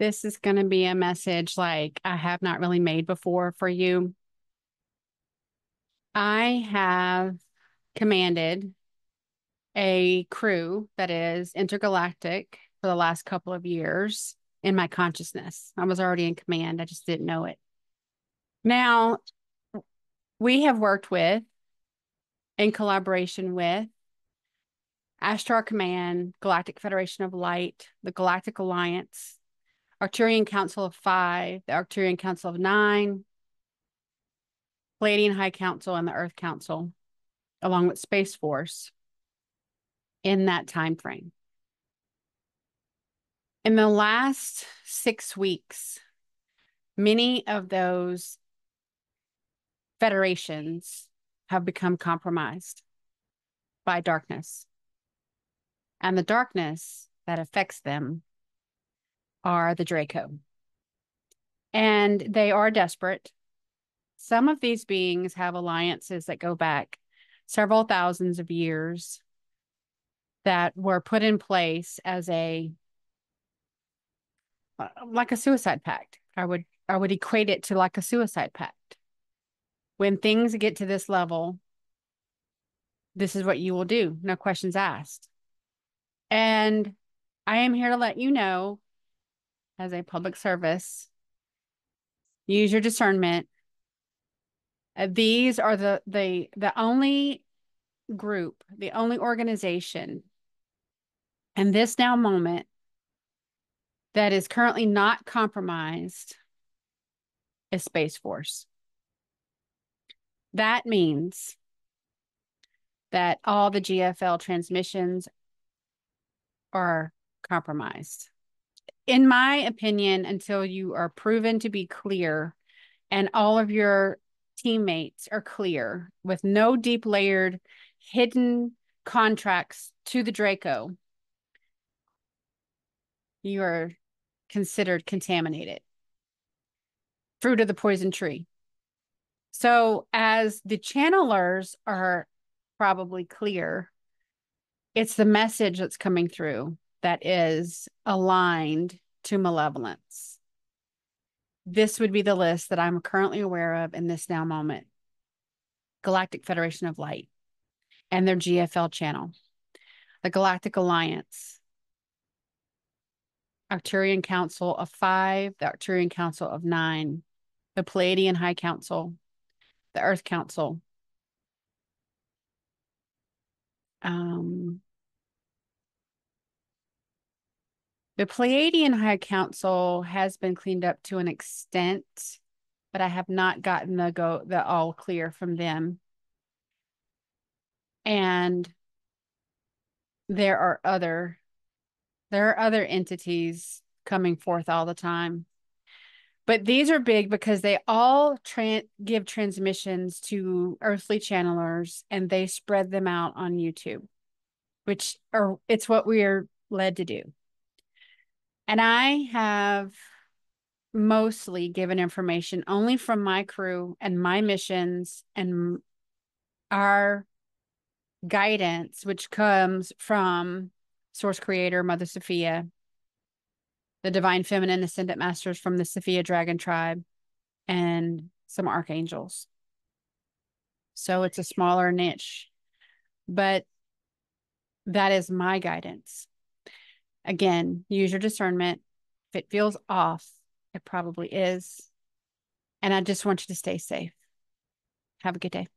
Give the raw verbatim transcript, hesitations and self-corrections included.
this is going to be a message like I have not really made before for you. I have commanded a crew that is intergalactic for the last couple of years in my consciousness. I was already in command. I just didn't know it. Now, we have worked with, in collaboration with, Ashtar Command, Galactic Federation of Light, the Galactic Alliance, Arcturian Council of Five, the Arcturian Council of Nine, Pleiadian High Council, and the Earth Council, along with Space Force, in that time frame. In the last six weeks, many of those federations have become compromised by darkness. And the darkness that affects them are the Draco. And they are desperate. Some of these beings have alliances that go back several thousands of years that were put in place as a, like a suicide pact. I would, I would equate it to like a suicide pact. When things get to this level, this is what you will do. No questions asked. And I am here to let you know, as a public service, use your discernment. These are the the the only group, the only organization in this now moment that is currently not compromised is Space Force. That means that all the G F L transmissions are compromised. In my opinion, until you are proven to be clear and all of your teammates are clear with no deep layered hidden contracts to the Draco, you are considered contaminated. Fruit of the poison tree. So as the channelers are probably clear, it's the message that's coming through that is aligned to malevolence. This would be the list that I'm currently aware of in this now moment. Galactic Federation of Light and their G F L channel. The Galactic Alliance. Arcturian Council of Five. The Arcturian Council of Nine. The Pleiadian High Council. The Earth Council. Um, the Pleiadian High Council has been cleaned up to an extent, but I have not gotten the go the all clear from them. And there are other there are other entities coming forth all the time. But these are big because they all tra give transmissions to earthly channelers and they spread them out on YouTube, which are, it's what we are led to do. And I have mostly given information only from my crew and my missions and our guidance, which comes from Source Creator, Mother Sophia, the Divine Feminine Ascendant Masters from the Sophia Dragon Tribe, and some archangels. So it's a smaller niche, but that is my guidance. Again, use your discernment. If it feels off, it probably is. And I just want you to stay safe. Have a good day.